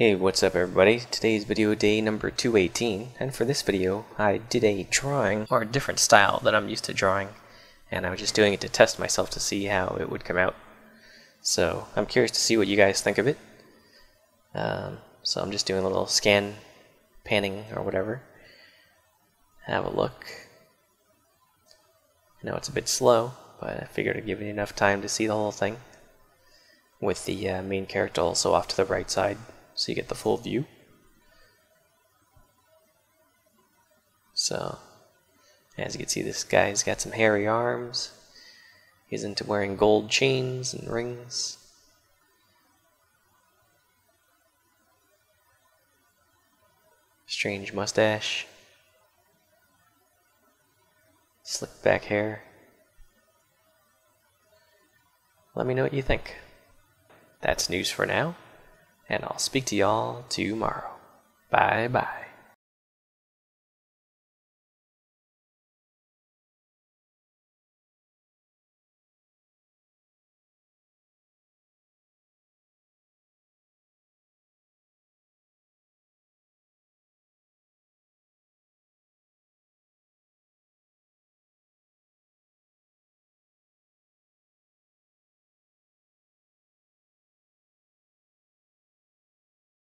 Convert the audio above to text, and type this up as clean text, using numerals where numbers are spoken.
Hey, what's up everybody? Today's video day number 218, and for this video I did a drawing, or a different style that I'm used to drawing, and I was just doing it to test myself to see how it would come out. So I'm curious to see what you guys think of it. So I'm just doing a little scan panning or whatever. Have a look. I know it's a bit slow, but I figured I'd give it enough time to see the whole thing, with the main character also off to the right side, so you get the full view. So as you can see, this guy's got some hairy arms. He's into wearing gold chains and rings. Strange mustache. Slick back hair. Let me know what you think. That's news for now. And I'll speak to y'all tomorrow. Bye-bye.